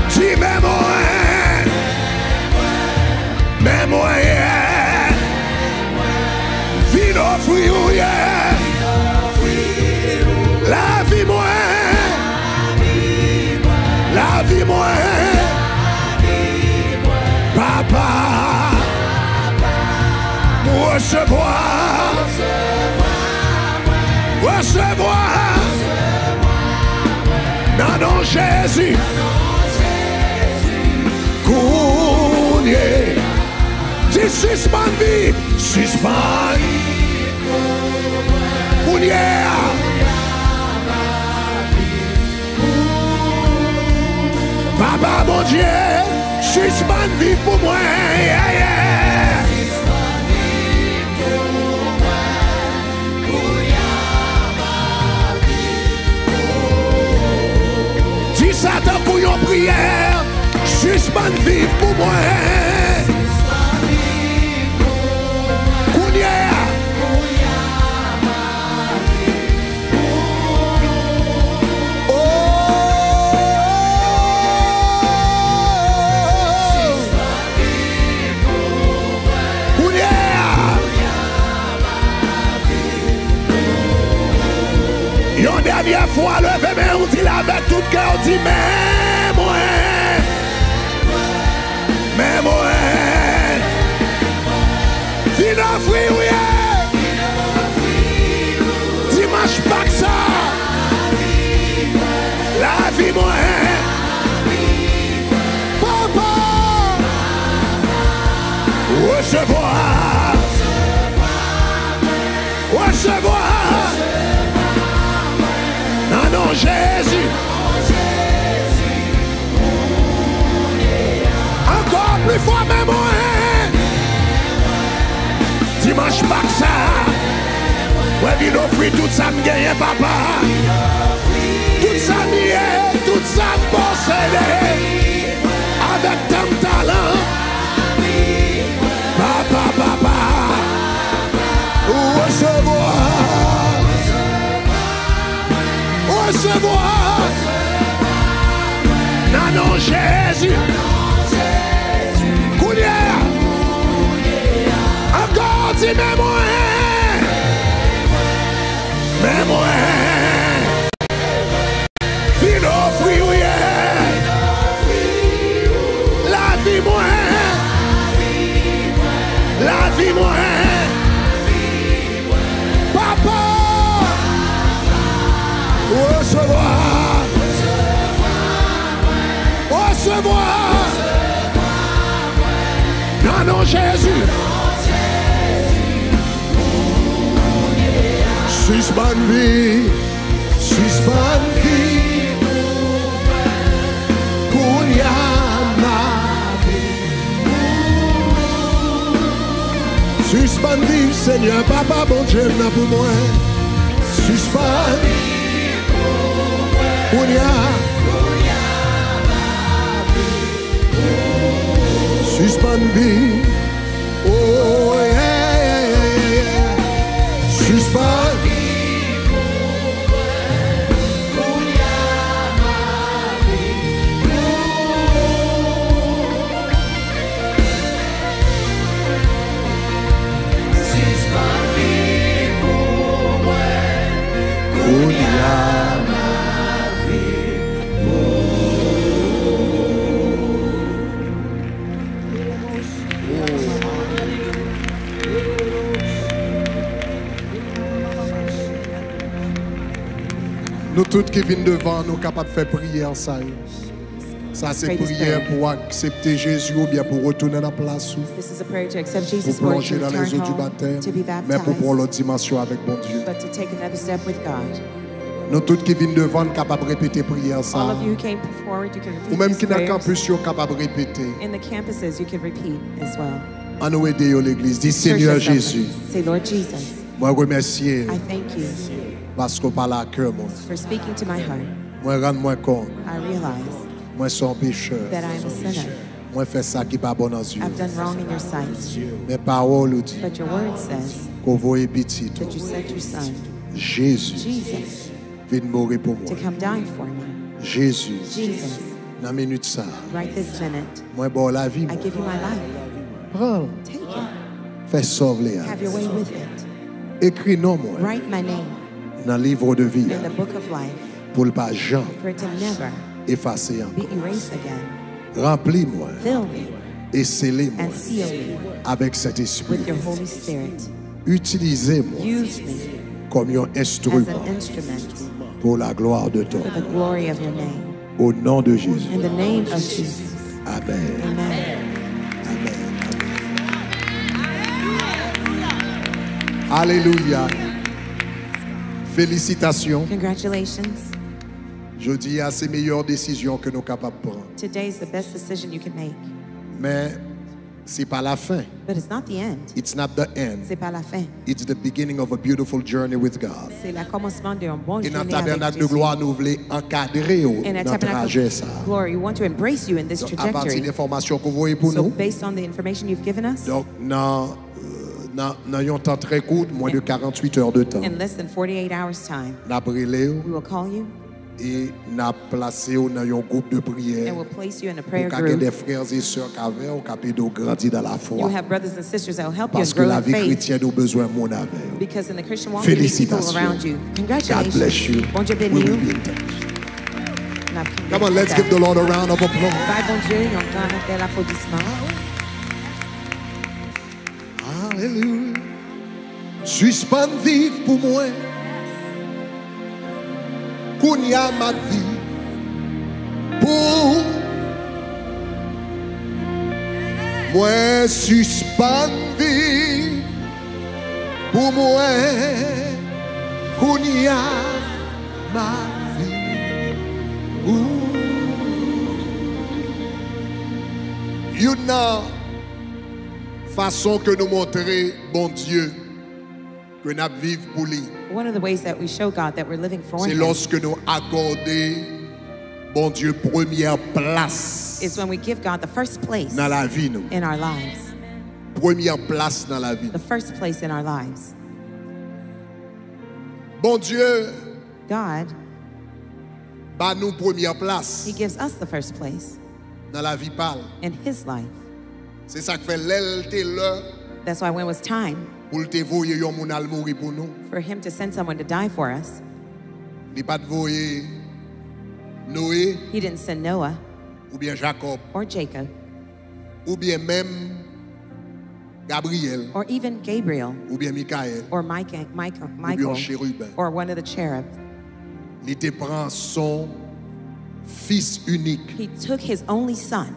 Dis mes moyens. Mes moyens. Vino friouille. La vie moi. La vie moi. Papa, recevoir, recevoir, non, non, Jésus, Cournier, dis suspendu, suspendu, Cournier, Papa, mon Dieu. Suspend vie pour moi, yeah, yeah. Suspend vie pour moi, pour y'a ma vie. Dis Satan pour yon prière, suspend vie pour moi. Suspend vie pour moi, pour y'a ma vie. Oh. Une dernière fois, levez mes on dit avec tout cœur, on dit mais moi, mais moi, dis la friouille, dimanche pas que ça, la vie moi, papa, recevoir, recevoir. Non, non, Jésus. Encore plus fort, mais moi. Dimanche pas que ça. Ouais, il offrit tout ça me gagne, papa. Tout ça me gagne, tout ça me possédé. Avec ton talent. Papa, papa. Où est-ce que moi? Recevoir, non, non, Jésus, Couleur, encore dis mes moyens, mes moyens, vino friouille, la vie moyenne, la vie moyenne. Recevoir, recevoir, non, non, Jésus, suspendu, suspendu, pour ma vie, suspendu, Seigneur, Papa, bon Dieu, n'a pour moi, suspendu. Kounia, Kounia, baby, suspendu, oh yeah, yeah, yeah, yeah, suspendu, Kounia, baby, suspendu, Kounia. Nous tous qui viennent devant, nous sommes capables de faire prière. Ça, ça c'est prière pour accepter Jésus ou bien pour retourner à la place. Pour plonger dans les eaux du baptême, mais pour prendre l'autre dimension avec mon Dieu. Nous tous qui viennent devant, nous sommes capables de répéter prière. Ça. Ou même qui dans le campus, nous sommes capables de répéter. En nous aider l'église, dis Seigneur Jésus. Moi remercier. Parce que par la cœur, mon moi rends-moi compte. Moi, je suis un pécheur. I've done wrong in your sight. But your word says that you sent your son, Jesus, to come down for me. Jesus. Jesus. Right this minute, I give you my life. Take it. Have your way with it. Write my name in the book of life. Pour le pas Jean, effacer encore. Remplis-moi et scellez-moi avec cet esprit. Utilisez-moi comme un instrument pour la gloire de ton nom. Au nom de Jésus. Amen. Amen. Alléluia. Félicitations. Congratulations. Je dis à ces meilleures décisions que nous capables de prendre. Today's the best decision you can make. Mais c'est pas la fin. But it's not the end. It's not the end. C'est pas la fin. It's the beginning of a beautiful journey with God. C'est le commencement d'un bon chemin avec Dieu. Et dans Tabernacle de gloire, nous voulons encadrer notre trajet ça. Glory, we want to embrace you in this trajectory. À partir des informations que vous voyez pour nous. So based on the information you've given us. Donc non. N'ayons temps très court, moins de quarante-huit heures de temps. In less than forty-eight hours time. We will call you. Et n'a placé au dans un groupe de prière. Pour que des frères et sœurs qu'avaient au capito grandir dans la foi. Parce que la vie chrétienne a besoin de mon amour. Félicitations. God bless you. We will be in touch. Come on, let's give the Lord a round of applause. Alléluia. Suspend vive pour moi. Qu'on y a ma vie. Pour moi, suspend vive pour moi. Qu'on y a ma vie. Ooh. You know. Façon que nous montrer bon Dieu que nous vivons pour lui. One of the ways that we show God that we're living for him. C'est lorsque nous accordons bon Dieu première place. Is when we give God the first place. Dans la vie nous. In our lives. Première place dans la vie. The first place in our lives. Bon Dieu. God. Bah nous première place. He gives us the first place. Dans la vie parle. In his life. C'est ça que fait l'heure. That's why when it was time for him to send someone to die for us, he didn't send Noah or Jacob or even Gabriel or Michael, Michael, Michael or one of the cherubs. He took his only son.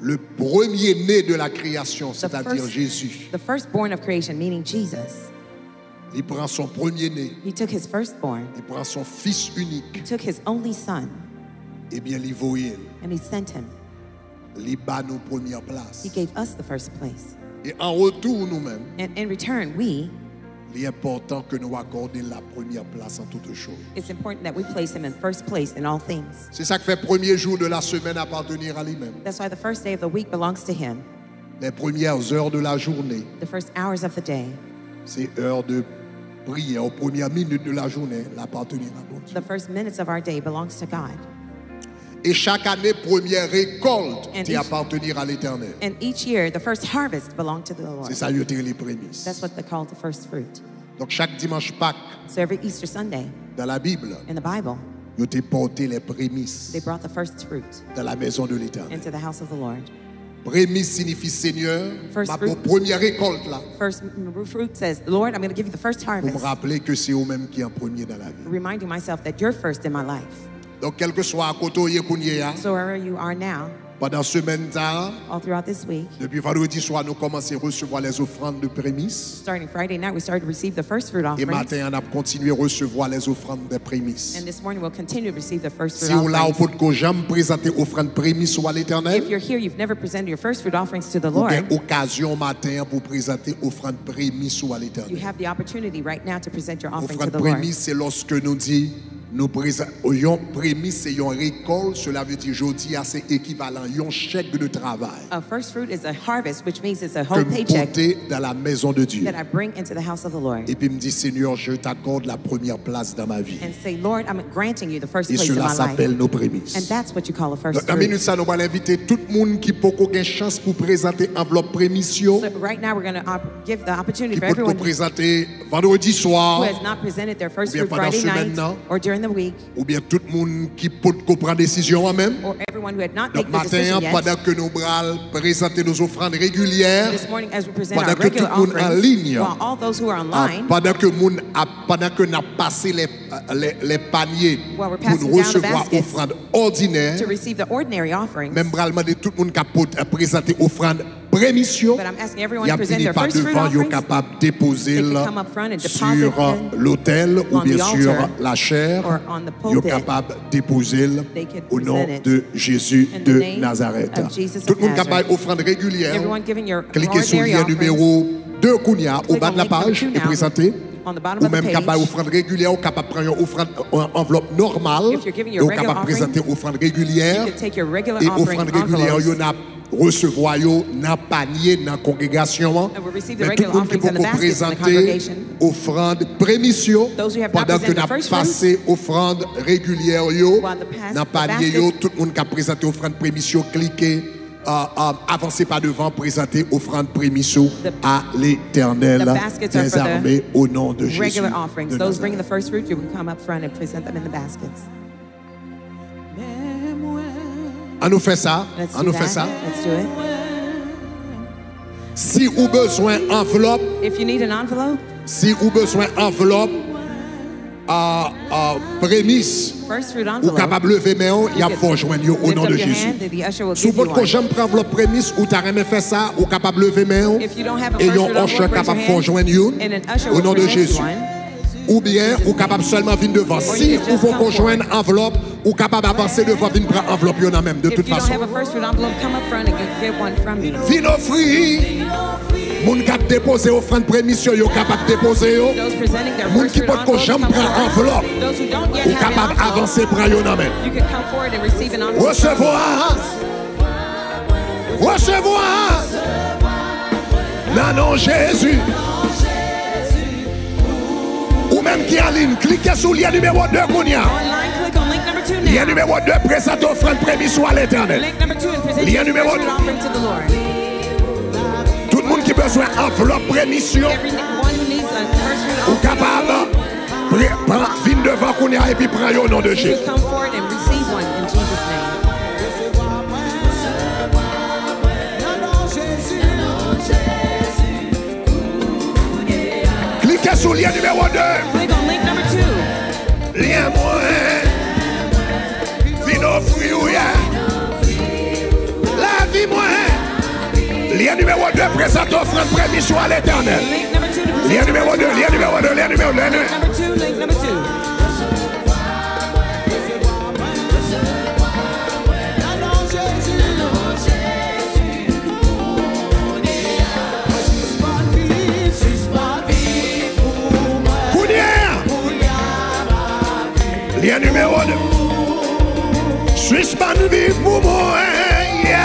Le premier-né de la création, c'est-à-dire Jésus. The firstborn of creation, meaning Jesus. Il prend son premier-né. He took his firstborn. Il prend son fils unique. He took his only son. Et bien, il voyait. And he sent him. Il bat nos premières places. He gave us the first place. Et en retour nous-mêmes. And in return, we. Il est important que nous accordions la première place en toutes choses. It's important that we place him in first place in all things. C'est ça que fait premier jour de la semaine appartenir à lui-même. That's why the first day of the week belongs to him. Les premières heures de la journée. The first hours of the day. C'est heure de prière aux premières minutes de la journée l'appartenir à Dieu. The first minutes of our day belongs to God. Et chaque année première récolte t'y appartenir à l'Éternel. And each year the first harvest belonged to the Lord. C'est ça les prémices. That's what they call the first fruit. Donc chaque dimanche Pâques. So every Easter Sunday. Dans la Bible. In the Bible. Ils t'y portaient les prémices. They brought the first fruit. Dans la maison de l'Éternel. Into the house of the Lord. Prémices signifie Seigneur, ma première récolte là. First fruit says, Lord, I'm going to give you the first harvest. Pour me rappeler que c'est au même qui est en premier dans la vie. Reminding myself that you're first in my life. Donc quel que soit à côté so wherever you are now, pendant semaine tard, all throughout this week, depuis vendredi soir nous commençons à recevoir les offrandes de prémices. Starting Friday night, we started to receive the first fruit offerings. Et matin on a continué à recevoir les offrandes des prémices. And this morning we'll continue to receive the first fruit. Si vous là au pot que jamais présenter offrande prémices à l'Éternel. If you're here, you've never presented your first fruit offerings to the Lord. Vous avez occasion matin pour présenter offrande prémices à l'Éternel. You have the opportunity right now to present your offering to the Lord. Offrande prémices c'est lorsque nous dit Nous avons prémisse et une récolte, cela veut dire aujourd'hui c'est équivalent, un chèque de travail. A first fruit is a harvest, which means it's a whole paycheck dans la maison de Dieu. That I bring into the house of the Lord. Et puis me dit Seigneur, je t'accorde la première place dans ma vie. And say Lord, I'm granting you the first place in my life. Et cela s'appelle nos prémices. And that's what you call a first fruit. Dans minute ça nous allons inviter tout le monde qui peut qu'on ait chance pour présenter enveloppe prémission. So right now we're going to give the opportunity for everyone. Qui peut présenter vendredi soir. Who has not presented their first fruit Friday night or during the week. Ou bien tout le monde qui peut prendre décision même. Or everyone who had not taken the decision yet. Pendant que nous allons présenter nos offrandes régulières. This morning as we present our regular offerings. While all those who are online. Pendant que monde pendant que n'a passé les les paniers pour recevoir offrande ordinaire. To receive the ordinary offerings. Même bral demander tout le monde qui peut présenter offrande prémission. But I'm asking everyone to present their first fruit offerings. Ils sont capables de déposer sur l'autel ou bien sur la chair. Ils sont capables de déposer au nom de Jésus de Nazareth. Tout le monde capable offrande régulière. Cliquez sur le lien numéro deux Kounia au bas de la page et présentez. Ou même capable offrande régulière ou capable prendre une offrande enveloppe normale. Donc capable présenter offrande régulière et offrande régulière. Il y en a recevoir yo dans panier dans congrégation mais tout le monde qui peut présenter offrande prémission pendant que n'a passé offrande régulière yo dans panier yo tout le monde qui a présenté offrande prémission cliquez Uh, um, avancez pas devant, présentez offrande prémission à l'Éternel des armées au nom de Jésus. De Those bring the first fruit, you can come up front and present them in the baskets. On nous fait ça, on nous fait ça. Let's do it. Si vous besoin enveloppe, if you need an envelope, si vous besoin enveloppe, Uh, uh, prémisse ou capable de lever main il y a fort joindre au nom de Jésus. Si vous ne jamais prendre la prémisse ou t'as rien fait ça ou capable de lever main et un usher capable fort joindre au nom de Jésus. Ou bien ou capable seulement venir devant. Si vous pouvez rejoindre enveloppe ou capable avancer devant venir prendre enveloppe il y en a même de toute façon. Venez offrir. Moun kap déposer offrande prémission yo capable déposer yo. Moun ki pot ko jambe prend enveloppe. Ou capable avancer prend yo nan men. Recevoir. Recevoir. Nan nom Jésus. Ou même qui a ligne, cliquez sur le lien numéro deux Kounia. Lien numéro deux présente offrande prémission à l'Éternel. Lien numéro deux. Tout le monde qui besoin enveloppe prémission ou capable venir devant qu'on y a et puis prendre au nom de Jésus. Cliquez sur le lien numéro deux. Lien moins. Venez offrir la vie moins. Lien numéro deux, présente offrande prémission à l'Éternel. Lien numéro deux, lien numéro deux, lien numéro deux. Coudère! Lien numéro deux. Suis pas de vie pour moi. Yeah!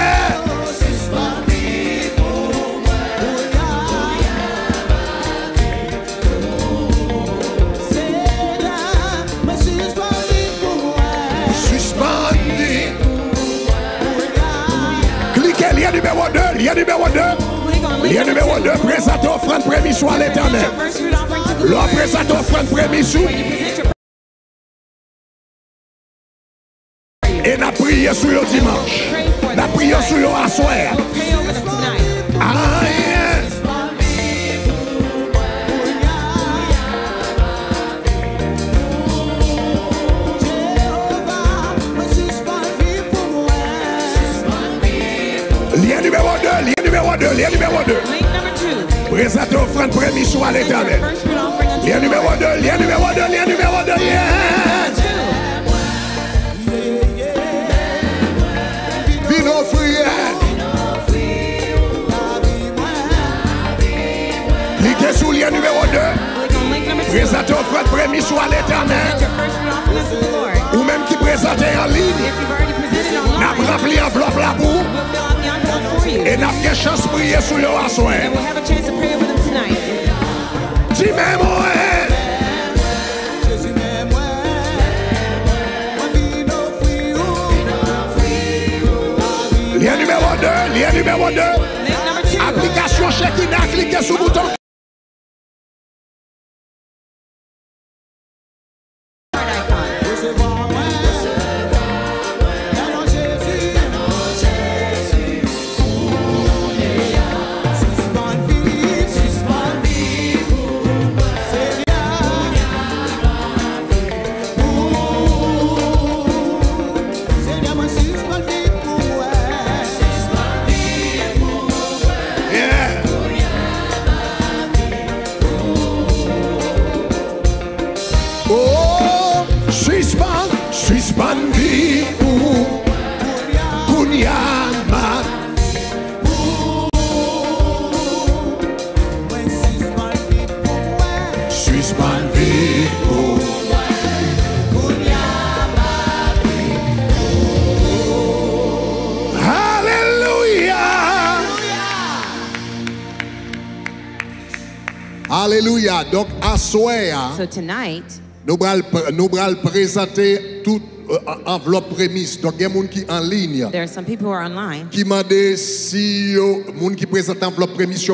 Lien numéro deux, lien numéro deux, lien numéro deux, présente offrande prémission à l'Éternel. L'on présente offrande prémission et n'a prié sur le dimanche, n'a prié sur le à soir. Ah, lien numéro deux, lien numéro deux. Présentez offrande prémission à l'Éternel. Lien numéro deux, lien numéro deux, lien numéro deux. Vino offrir. Cliquez sur lien numéro deux. Présentez offrande prémission à l'Éternel. présenter en ligne. N'a pas rappelé en bloc là pour. Et n'a pas chance de prier sur le soir. Dis-moi. Lien numéro deux, lien numéro deux. Application Shekina, cliquez sur le bouton. Alléluia. Donc, à soir, so tonight, nous allons présenter toute enveloppe prémisse. Donc, il y a des gens qui sont en ligne. There are some people who are online. Qui m'ont dit si yo, moun qui présente enveloppe prémisse,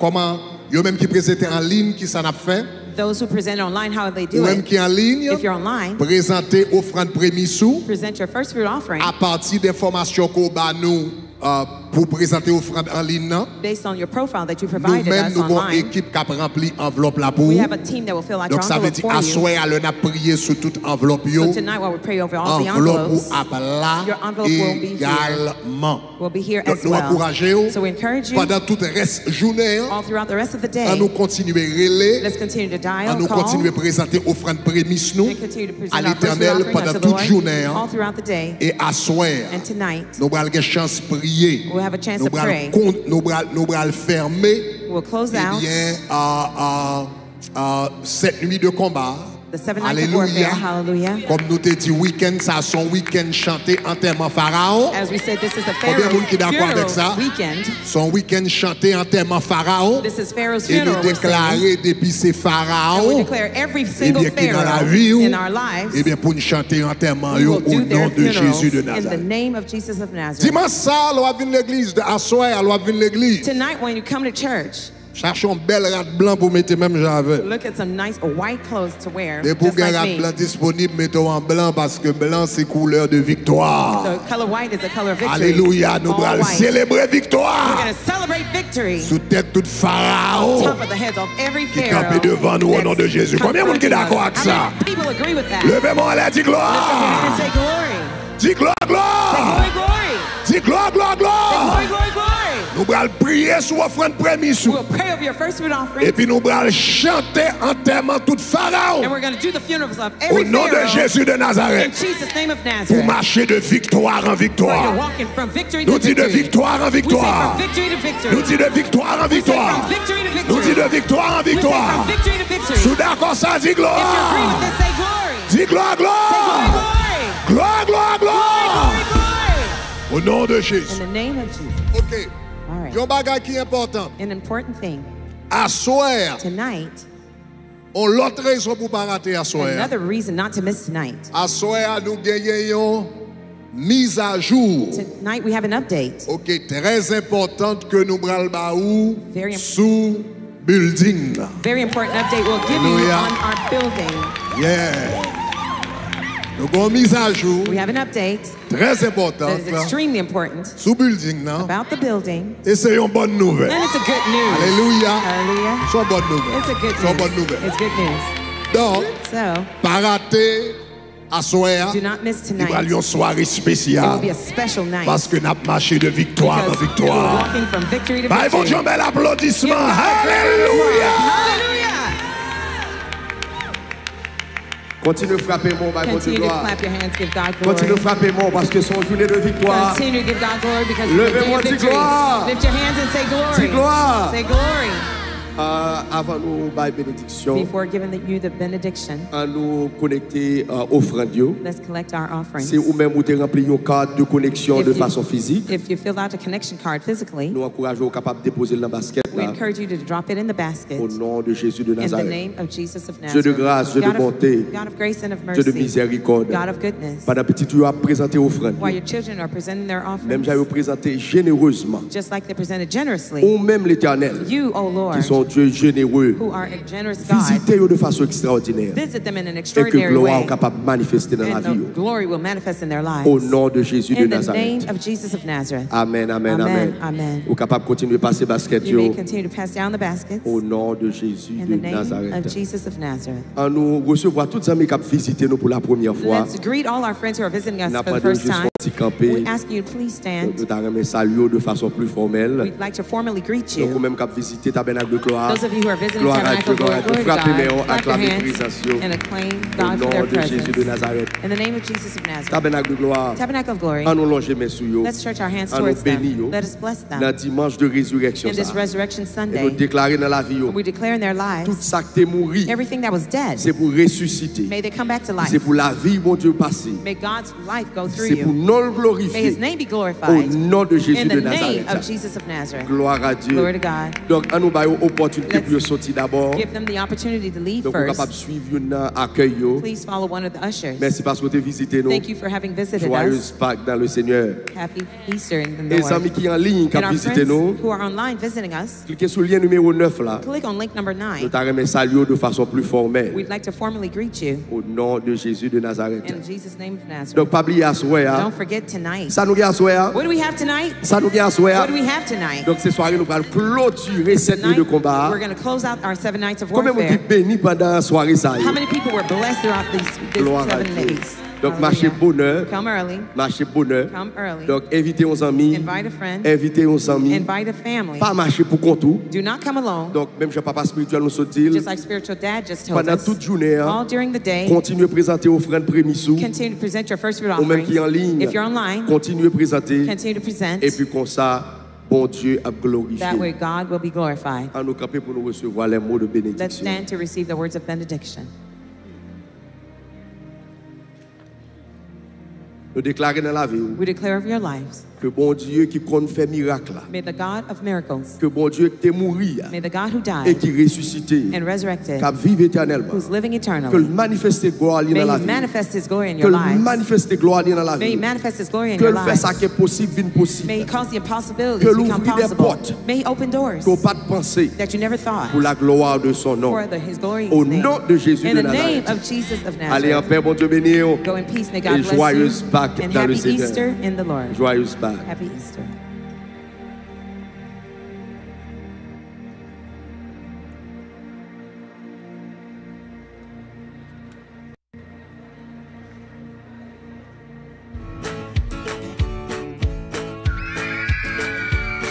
comment yo même qui présente en ligne, qui ça n'a fait. Those who present online, how they do it. Ligne, if you're online, présenter offrande prémisse. Present your first fruit offering. À partir d'informations qu'on ba nous. Uh, pour présenter offrande en ligne, based on your profile that you provided nous même nous avons une équipe qui a rempli l'enveloppe là pour. Donc ça veut dire à soir on a prié sur toute enveloppe yo. So enveloppe ou abla également. Donc nous encourageons pendant toute reste journée à nous continuer relayer, à nous continuer présenter offrande prémisse nous à l'Éternel pendant toute journée et à soir nous avons une chance prier. We'll have a chance to pray. Nous allons fermer. We'll close out. Bien, uh, uh, uh, sept nuits de combat. The seven nights of warfare. Hallelujah. Comme nous te dit, weekend ça son weekend chanté enterrement pharaon. As we said, this is a Pharaoh's funeral weekend. Son weekend chanté enterrement pharaon. This is Pharaoh's funeral. Et nous déclarer depuis ces pharaons. We declare every single pharaoh in our lives. Et bien pour nous chanter enterrement au nom de Jésus de Nazareth. In the name of Jesus of Nazareth. Dimanche ça, l'on va venir l'église de assoir, l'on va venir l'église. Tonight when you come to church. Cherchons un bel rat blanc pour mettre même j'avais. Look at some nice white clothes to wear. Et pour un rat blanc disponible, mettons en blanc parce que blanc c'est couleur de victoire. The color white is the color of victory. Alléluia, nous allons célébrer victoire. We're going to celebrate victory. Sous tête toute pharaon. Top of the heads of every pharaoh. Qui campe devant nous au nom de Jésus. Combien monde qui d'accord avec ça? People agree with that. Levez-moi la dit gloire. Dis gloire gloire. Dis gloire gloire gloire. Nous allons prier sur l'offrande prémisse. Et puis nous allons chanter enterrement toute pharaon. Au nom de Jésus de Nazareth. Pour marcher de victoire en victoire. Nous dit de victoire en victoire. Nous dit de victoire en victoire. Nous dit de victoire en victoire. Soudain comme ça, dis gloire. Dis gloire, gloire. Gloire, gloire, gloire. Au nom de Jésus. Ok. Yon bagay ki important. An important thing. Assoir. Tonight. On l'autre raison pour pas rater assoir. Another reason not to miss tonight. Assoir nous gagnons mise à jour. Tonight we have an update. OK, très importante que nous bral baou sous building. Very important update we'll give you on our building. Yeah. Nous avons une mise à jour très importante sous building, non? Et c'est une bonne nouvelle. Alléluia. C'est une bonne nouvelle. C'est une bonne nouvelle. Donc, pas rater à soir, nous allons une soirée spéciale parce que nous avons marché de victoire en victoire. Bah, bon Dieu, bel applaudissement. Alléluia. Continue de frapper mon bâton de gloire. Continue de frapper mon parce que son journée de victoire. Levez-moi du gloire. Dis gloire. Uh, avant nous bailler bénédiction. Before giving the, you the benediction. À nous connecter uh, offrande yo. Let's collect our offerings. Si ou même ou te rempli un card de connexion de façon physique. If you fill out a connection card physically. Nous encourageons capable déposer dans basket là. We encourage you to drop it in the basket. Au nom de Jésus de Nazareth. In the name of Jesus of Nazareth. Dieu de grâce, Dieu de bonté. God of grace and of mercy. Dieu de miséricorde. God of goodness. Pendant petit tu as présenté offrande. While your children are presenting their offerings. Même j'ai présenté généreusement. Just like they presented generously. Ou même l'Éternel. You, O Lord. Qui sont Dieu généreux, visitez-les de façon extraordinaire et que gloire est capable de manifester dans la vie. Au nom de Jésus de Nazareth. Amen, amen, amen. Vous êtes capable de continuer à passer basket. Au nom de Jésus de Nazareth. En nous recevoir tous les amis qui ont visité nous pour la première fois. We ask you to please stand. We'd like to formally greet you. Those of you who are visiting Tabernacle of Glory, clap your hands and acclaim God for their presence. In the name of Jesus of Nazareth. Tabernacle of Glory. Let's stretch our hands towards them. Let us bless them. In this Resurrection Sunday, we declare in their lives everything that was dead. May they come back to life. May God's life go through you. May his name be glorified in the name of Jesus of Nazareth. Glory to God. Let's give them the opportunity to leave first. Please follow one of the ushers. Thank you for having visited us. Happy Easter in the Lord. And our friends who are online visiting us, click on link number nine. We'd like to formally greet you in Jesus' name of Nazareth. Don't forget tonight. What do we have tonight? What do we have tonight? Tonight, we're going to close out our seven nights of warfare. How many people were blessed throughout these, these seven days? Donc marchez bonheur, marchez bonheur. Donc invitez nos amis, invitez nos amis. Pas marcher pour compte tout. Donc même j'ai papa spirituel nous dit. Pendant toute journée, continuez à présenter offrande prémissou. Ou même qui en ligne, continuez à présenter. Et puis comme ça. That way God will be glorified. Let's stand to receive the words of benediction. We declare over your lives. May the God of miracles. May the God who died and resurrected, who's living eternally, may he manifest his glory in your lives. May he manifest his glory in your lives. May he cause the impossibility to become possible. May he open doors that you never thought for the, his glory in his name. In the name of Jesus of Nazareth. Go in peace, may God bless you, and happy Easter in the Lord. Happy Easter.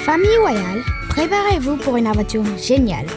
Famille Royale, préparez-vous pour une aventure géniale.